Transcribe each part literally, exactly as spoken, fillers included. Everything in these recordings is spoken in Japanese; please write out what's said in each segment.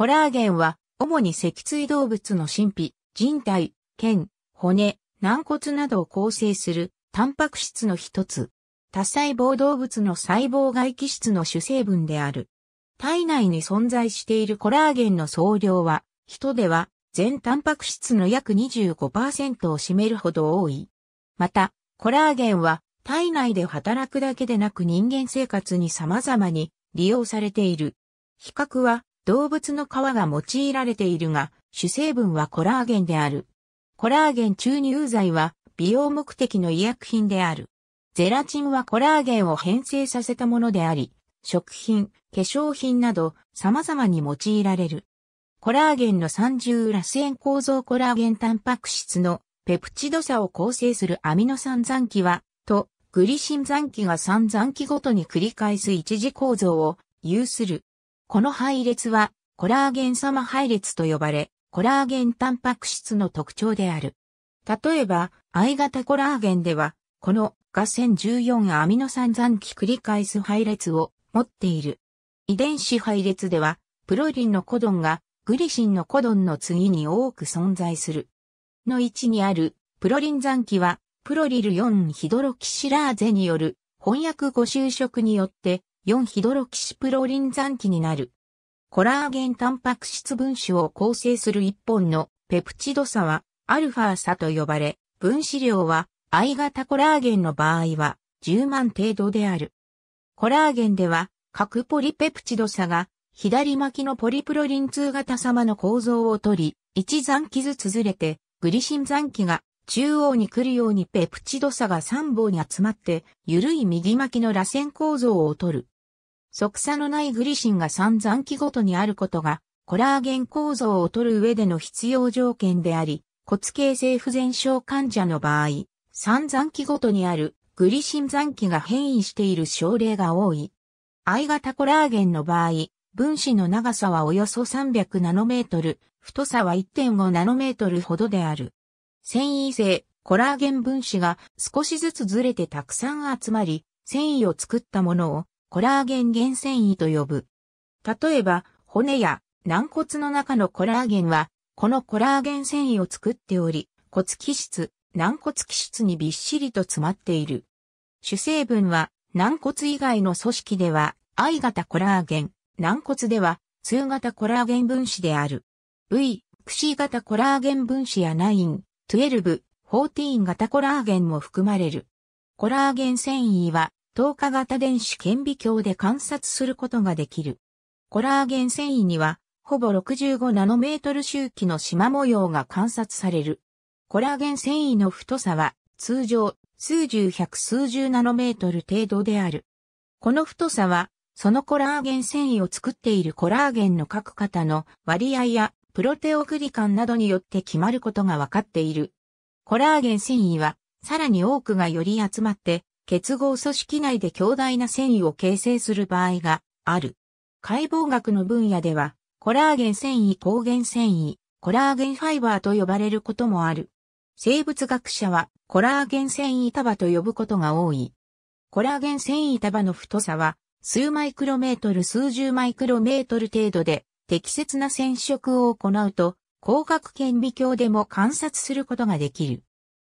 コラーゲンは、主に脊椎動物の真皮、靭帯、腱、骨、軟骨などを構成する、タンパク質の一つ。多細胞動物の細胞外基質の主成分である。体内に存在しているコラーゲンの総量は、人では全タンパク質の約 にじゅうごパーセント を占めるほど多い。また、コラーゲンは体内で働くだけでなく人間生活に様々に利用されている。皮革は動物の皮が用いられているが、主成分はコラーゲンである。コラーゲン注入剤は美容目的の医薬品である。ゼラチンはコラーゲンを変性させたものであり、食品、化粧品など様々に用いられる。コラーゲンの三重らせん構造コラーゲンタンパク質のペプチド鎖を構成するアミノ酸残基は、とグリシン残基がさん残基ごとに繰り返す一次構造を有する。この配列はコラーゲン様配列と呼ばれ、コラーゲンタンパク質の特徴である。例えば、I 型コラーゲンでは、このがせんじゅうよんアミノ酸残基繰り返す配列を持っている。遺伝子配列では、プロリンのコドンがグリシンのコドンの次に多く存在する。の位置にあるプロリン残基は、プロリルよんヒドロキシラーゼによる翻訳誤修飾によってよんヒドロキシプロリン残基になる。コラーゲンタンパク質分子を構成する一本のペプチド鎖はアルファ鎖と呼ばれ、分子量はI 型コラーゲンの場合はじゅうまん程度である。コラーゲンでは各ポリペプチド鎖が左巻きのポリプロリンに型様の構造をとり、いち残基ずつずれてグリシン残基が中央に来るようにペプチド鎖がさん本に集まって緩い右巻きのらせん構造をとる。側鎖のないグリシンがさん残基ごとにあることがコラーゲン構造をとる上での必要条件であり、骨形成不全症患者の場合、さん残基ごとにあるグリシン残基が変異している症例が多い。I 型コラーゲンの場合、分子の長さはおよそさんびゃくナノメートル、太さは いってんご ナノメートルほどである。繊維性、コラーゲン分子が少しずつずれてたくさん集まり、繊維を作ったものをコラーゲン原繊維と呼ぶ。例えば、骨や軟骨の中のコラーゲンは、このコラーゲン繊維を作っており、骨基質、軟骨基質にびっしりと詰まっている。主成分は軟骨以外の組織では I 型コラーゲン、軟骨では通型コラーゲン分子である。V、シー型コラーゲン分子やきゅう、じゅうに、じゅうよん型コラーゲンも含まれる。コラーゲン繊維は透過型電子顕微鏡で観察することができる。コラーゲン繊維にはほぼろくじゅうごナノメートル周期の縞模様が観察される。コラーゲン繊維の太さは通常数十百数十ナノメートル程度である。この太さはそのコラーゲン繊維を作っているコラーゲンの各型の割合やプロテオグリカンなどによって決まることがわかっている。コラーゲン繊維はさらに多くがより集まって結合組織内で強大な繊維を形成する場合がある。解剖学の分野ではコラーゲン繊維、抗原繊維、コラーゲンファイバーと呼ばれることもある。生物学者はコラーゲン繊維束と呼ぶことが多い。コラーゲン繊維束の太さは数マイクロメートル数十マイクロメートル程度で適切な染色を行うと光学顕微鏡でも観察することができる。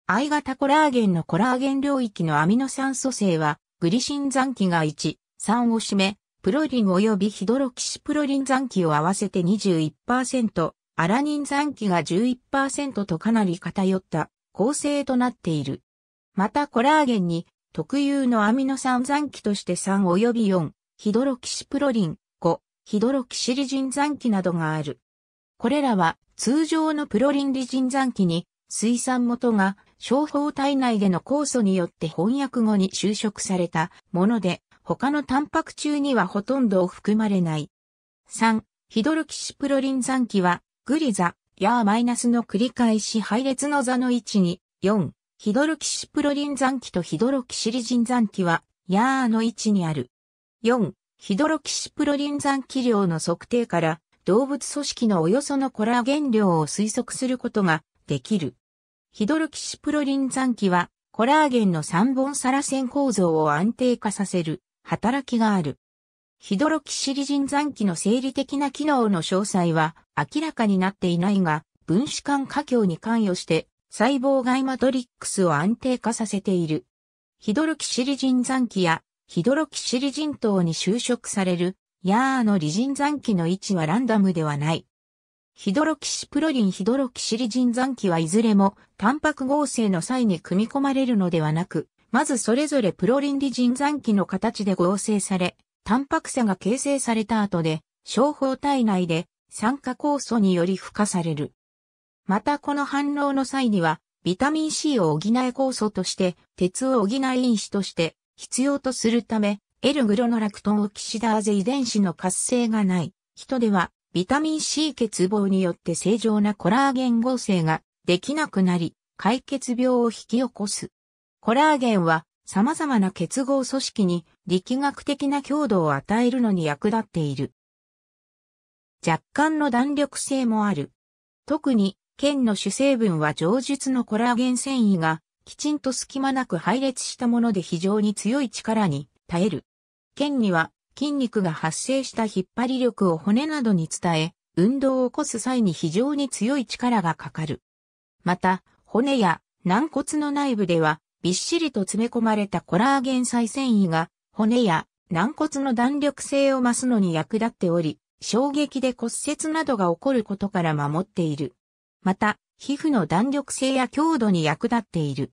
I 型コラーゲンのコラーゲン領域のアミノ酸組成はグリシン残基がいち、さんを占め、プロリン及びヒドロキシプロリン残基を合わせて にじゅういちパーセント、アラニン残基が じゅういちパーセント とかなり偏った構成となっている。またコラーゲンに特有のアミノ酸残基としてさん及びよん、ヒドロキシプロリン、ご、ヒドロキシリジン残基などがある。これらは通常のプロリンリジン残基に水酸元が小胞体内での酵素によって翻訳後に修飾されたもので他のタンパク中にはほとんど含まれない。さん、ヒドロキシプロリン残基はグリ座やマイナスの繰り返し配列の座の位置によん、ヒドロキシプロリン残基とヒドロキシリジン残基はやーの位置にある。よん、ヒドロキシプロリン残基量の測定から動物組織のおよそのコラーゲン量を推測することができる。ヒドロキシプロリン残基はコラーゲンのさんぼん鎖らせん構造を安定化させる働きがある。轟尻椿山記の生理的な機能の詳細は明らかになっていないが、分子間過強に関与して細胞外マトリックスを安定化させている。轟尻椿山記や轟尻椿糖に修飾されるヤーのリジン酸基の位置はランダムではない。轟シプロリン轟尻椿酸基はいずれもタンパク合成の際に組み込まれるのではなく、まずそれぞれプロリンリジン酸基の形で合成され、タンパク鎖が形成された後で、小胞体内で酸化酵素により付加される。またこの反応の際には、ビタミン C を補い酵素として、鉄を補い因子として必要とするため、L グロノラクトンオキシダーゼ遺伝子の活性がない人では、ビタミン C 欠乏によって正常なコラーゲン合成ができなくなり、解血病を引き起こす。コラーゲンは様々な結合組織に力学的な強度を与えるのに役立っている。若干の弾力性もある。特に、腱の主成分は上述のコラーゲン繊維がきちんと隙間なく配列したもので非常に強い力に耐える。腱には筋肉が発生した引っ張り力を骨などに伝え、運動を起こす際に非常に強い力がかかる。また、骨や軟骨の内部ではびっしりと詰め込まれたコラーゲン細繊維が骨や軟骨の弾力性を増すのに役立っており、衝撃で骨折などが起こることから守っている。また、皮膚の弾力性や強度に役立っている。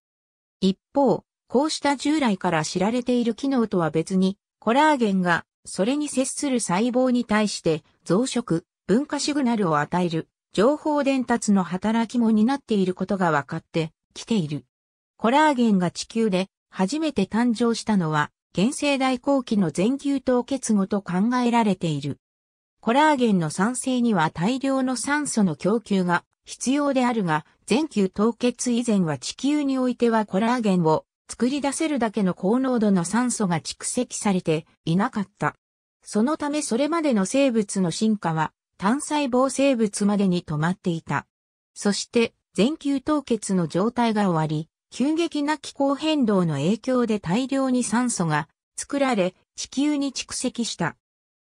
一方、こうした従来から知られている機能とは別に、コラーゲンがそれに接する細胞に対して増殖、分化シグナルを与える、情報伝達の働きも担っていることが分かってきている。コラーゲンが地球で初めて誕生したのは、原生代後期の前球凍結後と考えられている。コラーゲンの産生には大量の酸素の供給が、必要であるが、前球凍結以前は地球においてはコラーゲンを作り出せるだけの高濃度の酸素が蓄積されていなかった。そのためそれまでの生物の進化は単細胞生物までに止まっていた。そして前球凍結の状態が終わり、急激な気候変動の影響で大量に酸素が作られ地球に蓄積した。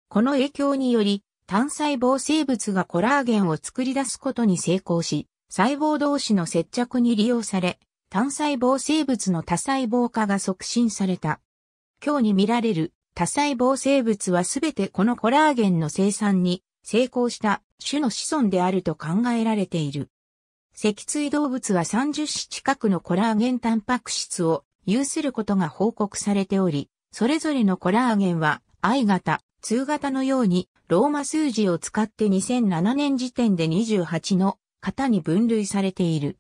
この影響により、単細胞生物がコラーゲンを作り出すことに成功し、細胞同士の接着に利用され、単細胞生物の多細胞化が促進された。今日に見られる多細胞生物はすべてこのコラーゲンの生産に成功した種の子孫であると考えられている。脊椎動物はさんじゅっしゅ近くのコラーゲンタンパク質を有することが報告されており、それぞれのコラーゲンは アイ 型、に型のようにローマ数字を使ってにせんななねん時点でにじゅうはちの型に分類されている。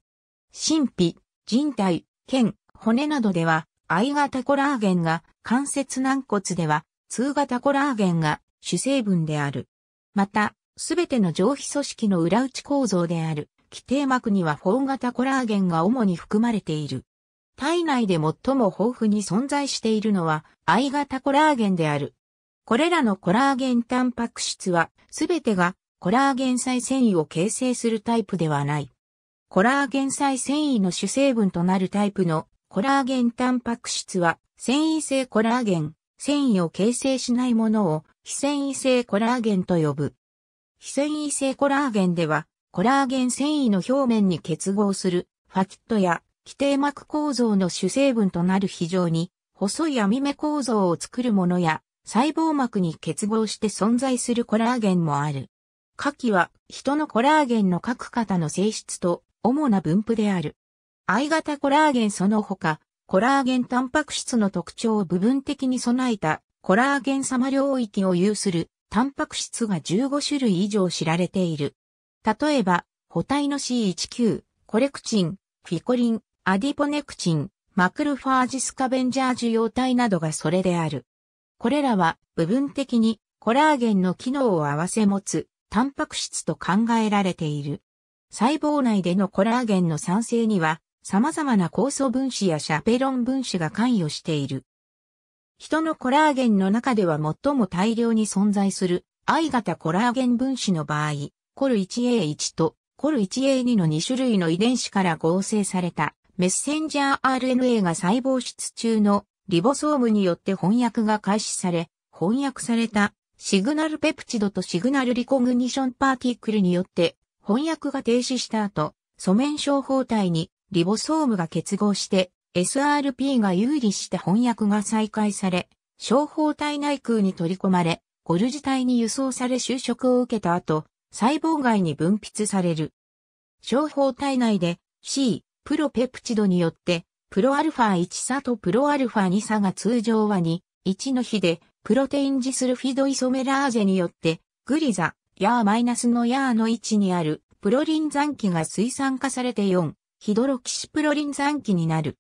真皮、人体、腱、骨などでは アイ 型コラーゲンが、関節軟骨ではに型コラーゲンが主成分である。また、すべての上皮組織の裏打ち構造である基底膜にはよん型コラーゲンが主に含まれている。体内で最も豊富に存在しているのは アイ 型コラーゲンである。これらのコラーゲンタンパク質は、すべてがコラーゲン細繊維を形成するタイプではない。コラーゲン細繊維の主成分となるタイプのコラーゲンタンパク質は、繊維性コラーゲン、繊維を形成しないものを非繊維性コラーゲンと呼ぶ。非繊維性コラーゲンでは、コラーゲン繊維の表面に結合するファキットや基底膜構造の主成分となる非常に細い網目構造を作るものや、細胞膜に結合して存在するコラーゲンもある。下記は人のコラーゲンの各型の性質と主な分布である。アイ 型コラーゲンその他、コラーゲンタンパク質の特徴を部分的に備えたコラーゲン様領域を有するタンパク質がじゅうご種類以上知られている。例えば、補体の シーじゅうきゅう、コレクチン、フィコリン、アディポネクチン、マクロファージスカベンジャー受容体などがそれである。これらは部分的にコラーゲンの機能を併せ持つタンパク質と考えられている。細胞内でのコラーゲンの産生には様々な酵素分子やシャペロン分子が関与している。人のコラーゲンの中では最も大量に存在する アイ 型コラーゲン分子の場合、コル いちエーいち とコル いちエーに のに種類の遺伝子から合成されたメッセンジャー アールエヌエー が細胞質中のリボソームによって翻訳が開始され、翻訳されたシグナルペプチドとシグナルリコグニションパーティクルによって翻訳が停止した後、素面小胞体にリボソームが結合して エスアールピー が有利した翻訳が再開され、小胞体内腔に取り込まれ、ゴルジュ体に輸送され就職を受けた後、細胞外に分泌される。小胞体内で C、プロペプチドによって、プロアルファいち差とプロアルファに差が通常はに、いちの比で、プロテインジスルフィドイソメラーゼによって、グリザ、ヤーマイナスのヤーの位置にある、プロリン酸基が水酸化されてよん、ヒドロキシプロリン酸基になる。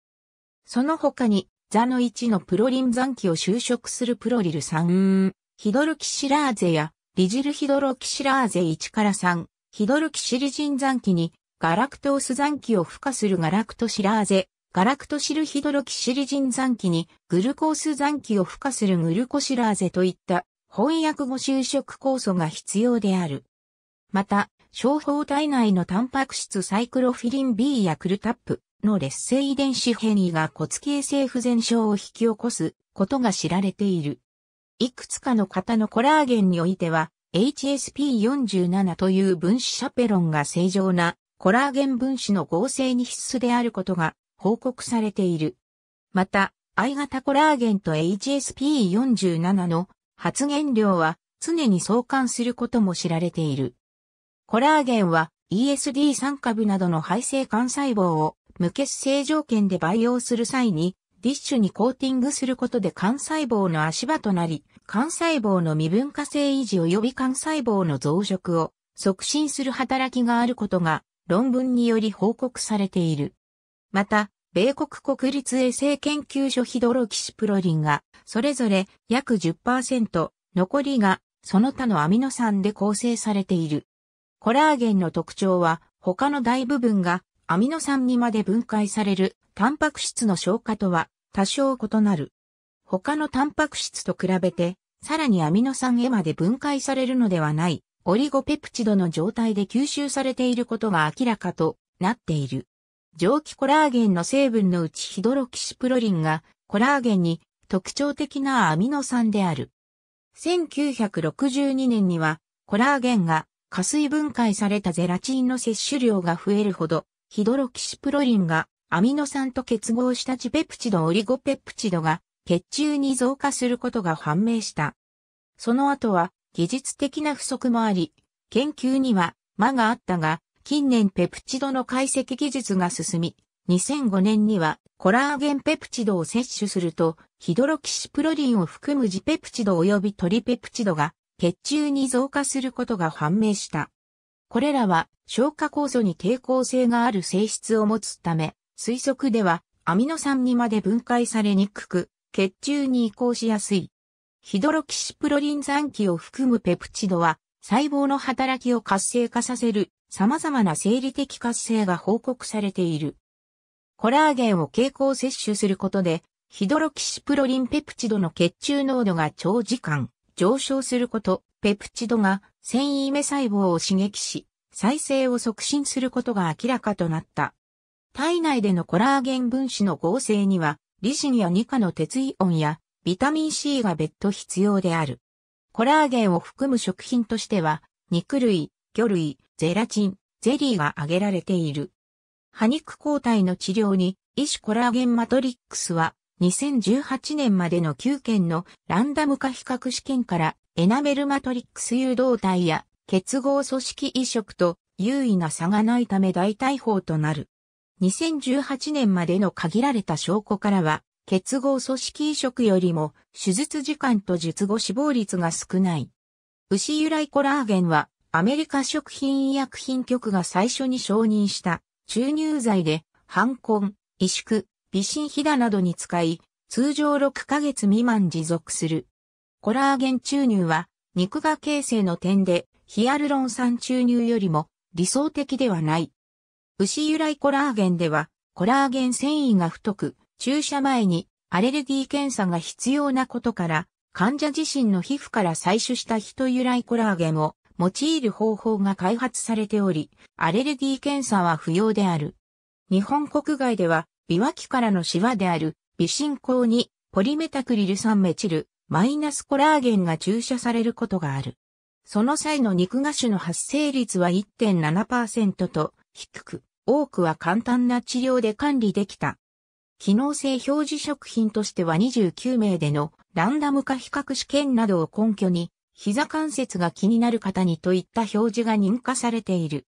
その他に、ザのいちのプロリン酸基を修飾するプロリルさん、ヒドロキシラーゼや、リジルヒドロキシラーゼいちからさん、ヒドロキシリジン酸基に、ガラクトース酸基を付加するガラクトシラーゼ、ガラクトシルヒドロキシリジン酸基にグルコース酸基を付加するグルコシラーゼといった翻訳後修飾酵素が必要である。また、小胞体内のタンパク質サイクロフィリン ビー やクルタップの劣性遺伝子変異が骨形成不全症を引き起こすことが知られている。いくつかの型のコラーゲンにおいては エイチエスピーよんじゅうなな という分子シャペロンが正常なコラーゲン分子の合成に必須であることが報告されている。また、I 型コラーゲンと エイチエスピーよんじゅうなな の発現量は常に相関することも知られている。コラーゲンは イーエスディーさん 株などの胚性幹細胞を無欠性条件で培養する際にディッシュにコーティングすることで幹細胞の足場となり、幹細胞の未分化性維持及び幹細胞の増殖を促進する働きがあることが論文により報告されている。また、米国国立衛生研究所ヒドロキシプロリンが、それぞれ約 じゅっパーセント、残りが、その他のアミノ酸で構成されている。コラーゲンの特徴は、他の大部分がアミノ酸にまで分解される、タンパク質の消化とは多少異なる。他のタンパク質と比べて、さらにアミノ酸へまで分解されるのではない、オリゴペプチドの状態で吸収されていることが明らかとなっている。上記コラーゲンの成分のうちヒドロキシプロリンがコラーゲンに特徴的なアミノ酸である。せんきゅうひゃくろくじゅうにねんにはコラーゲンが加水分解されたゼラチンの摂取量が増えるほどヒドロキシプロリンがアミノ酸と結合したジペプチドオリゴペプチドが血中に増加することが判明した。その後は技術的な不足もあり、研究には間があったが、近年ペプチドの解析技術が進み、にせんごねんにはコラーゲンペプチドを摂取すると、ヒドロキシプロリンを含むジペプチド及びトリペプチドが血中に増加することが判明した。これらは消化酵素に抵抗性がある性質を持つため、推測ではアミノ酸にまで分解されにくく、血中に移行しやすい。ヒドロキシプロリン酸基を含むペプチドは、細胞の働きを活性化させる。様々な生理的活性が報告されている。コラーゲンを経口摂取することで、ヒドロキシプロリンペプチドの血中濃度が長時間上昇すること、ペプチドが繊維芽細胞を刺激し、再生を促進することが明らかとなった。体内でのコラーゲン分子の合成には、リシンやニカの鉄イオンやビタミン シー が別途必要である。コラーゲンを含む食品としては、肉類、魚類、ゼラチン、ゼリーが挙げられている。歯肉抗体の治療に、異種コラーゲンマトリックスは、にせんじゅうはちねんまでのきゅうけんのランダム化比較試験から、エナメルマトリックス誘導体や結合組織移植と有意な差がないため代替法となる。にせんじゅうはちねんまでの限られた証拠からは、結合組織移植よりも、手術時間と術後死亡率が少ない。牛由来コラーゲンは、アメリカ食品医薬品局が最初に承認した注入剤で、反根、萎縮、微振肥大などに使い、通常ろっかげつ未満持続する。コラーゲン注入は、肉芽形成の点で、ヒアルロン酸注入よりも理想的ではない。牛由来コラーゲンでは、コラーゲン繊維が太く、注射前にアレルギー検査が必要なことから、患者自身の皮膚から採取した人由来コラーゲンを、用いる方法が開発されており、アレルギー検査は不要である。日本国外では、美脇からのシワである、微振酵に、ポリメタクリル酸メチル、マイナスコラーゲンが注射されることがある。その際の肉芽腫の発生率は いってんななパーセント と低く、多くは簡単な治療で管理できた。機能性表示食品としてはにじゅうきゅうめいでのランダム化比較試験などを根拠に、膝関節が気になる方にといった表示が認可されている。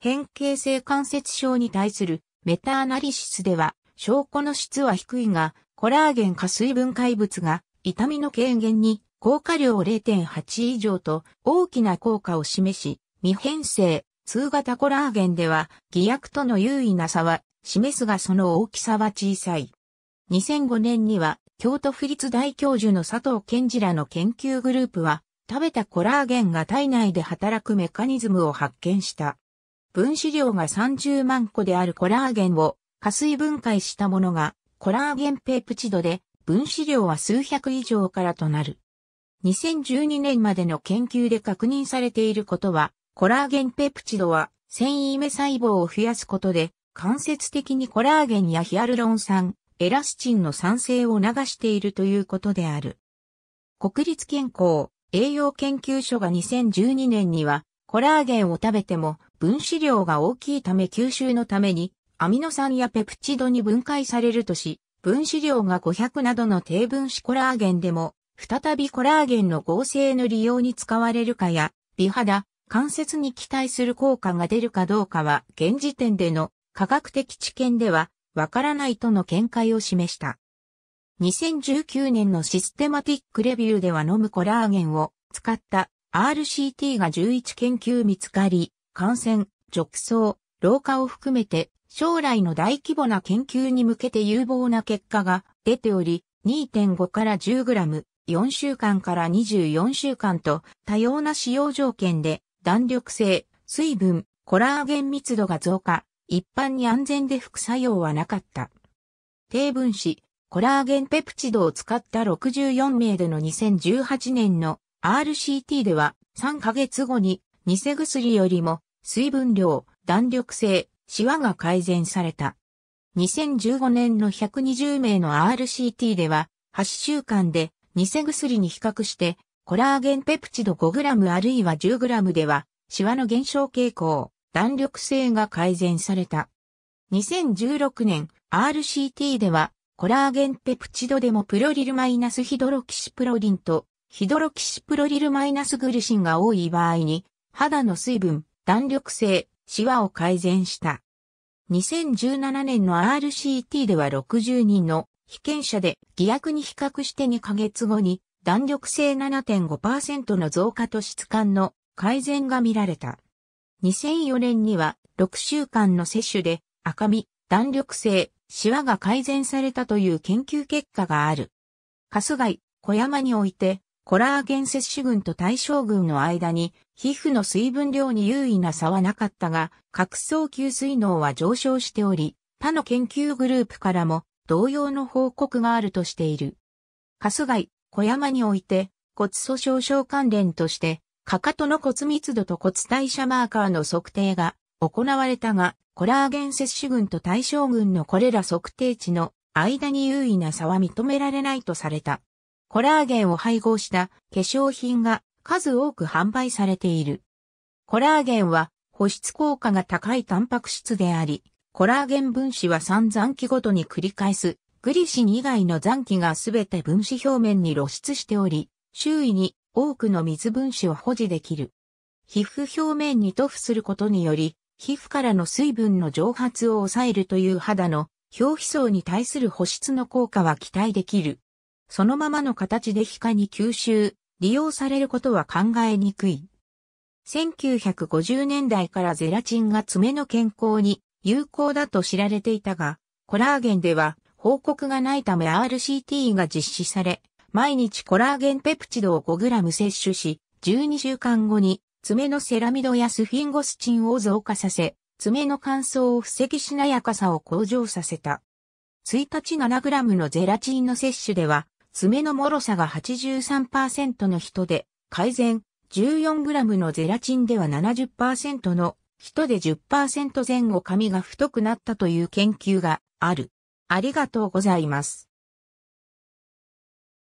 変形性関節症に対するメタアナリシスでは、証拠の質は低いが、コラーゲン加水分解物が痛みの軽減に効果量 れいてんはち 以上と大きな効果を示し、未変性、通型コラーゲンでは、偽薬との優位な差は示すがその大きさは小さい。にせんごねんには、京都府立大教授の佐藤健二らの研究グループは、食べたコラーゲンが体内で働くメカニズムを発見した。分子量がさんじゅうまんこであるコラーゲンを加水分解したものがコラーゲンペプチドで分子量は数百以上からとなる。にせんじゅうにねんまでの研究で確認されていることはコラーゲンペプチドは繊維芽細胞を増やすことで間接的にコラーゲンやヒアルロン酸、エラスチンの酸性を流しているということである。国立健康栄養研究所がにせんじゅうにねんにはコラーゲンを食べても分子量が大きいため吸収のためにアミノ酸やペプチドに分解されるとし、分子量がごひゃくなどの低分子コラーゲンでも、再びコラーゲンの合成の利用に使われるかや、美肌、関節に期待する効果が出るかどうかは、現時点での科学的知見では、わからないとの見解を示した。にせんじゅうきゅうねんのシステマティックレビューでは飲むコラーゲンを使った アールシーティー がじゅういちけんきゅう見つかり、感染、褥瘡、老化を含めて将来の大規模な研究に向けて有望な結果が出ており、にてんご から じゅうグラム、よんしゅうかんからにじゅうよんしゅうかんと多様な使用条件で弾力性、水分、コラーゲン密度が増加、一般に安全で副作用はなかった。低分子、コラーゲンペプチドを使ったろくじゅうよんめいでのにせんじゅうはちねんの アールシーティー ではさんかげつごに偽薬よりも水分量、弾力性、シワが改善された。にせんじゅうごねんのひゃくにじゅうめいの アールシーティー では、はっしゅうかんで偽薬に比較して、コラーゲンペプチド ごグラム あるいは じゅうグラム では、シワの減少傾向、弾力性が改善された。にせんじゅうろくねん アールシーティー では、コラーゲンペプチドでもプロリルマイナスヒドロキシプロリンと、ヒドロキシプロリルマイナスグルシンが多い場合に、肌の水分、弾力性、シワを改善した。にせんじゅうななねんの アールシーティー ではろくじゅうにんの被験者で偽薬に比較してにかげつごに弾力性 ななてんごパーセント の増加と質感の改善が見られた。にせんよねんにはろくしゅうかんの摂取で赤み、弾力性、シワが改善されたという研究結果がある。春日井、小山においてコラーゲン摂取群と対象群の間に皮膚の水分量に優位な差はなかったが、角層吸水能は上昇しており、他の研究グループからも同様の報告があるとしている。春日井、小山において骨粗鬆症関連として、かかとの骨密度と骨代謝マーカーの測定が行われたが、コラーゲン摂取群と対象群のこれら測定値の間に優位な差は認められないとされた。コラーゲンを配合した化粧品が数多く販売されている。コラーゲンは保湿効果が高いタンパク質であり、コラーゲン分子はさんざんきごとに繰り返す、グリシン以外の残機がすべて分子表面に露出しており、周囲に多くの水分子を保持できる。皮膚表面に塗布することにより、皮膚からの水分の蒸発を抑えるという肌の表皮層に対する保湿の効果は期待できる。そのままの形で皮下に吸収。利用されることは考えにくい。せんきゅうひゃくごじゅうねんだいからゼラチンが爪の健康に有効だと知られていたが、コラーゲンでは報告がないため アールシーティー が実施され、毎日コラーゲンペプチドを ごグラム 摂取し、じゅうにしゅうかんごに爪のセラミドやスフィンゴスチンを増加させ、爪の乾燥を防ぎしなやかさを向上させた。いちにち ななグラム のゼラチンの摂取では、爪の脆さが はちじゅうさんパーセント の人で改善、じゅうよんグラム のゼラチンでは ななじゅっパーセント の人で じゅっパーセント 前後髪が太くなったという研究がある。ありがとうございます。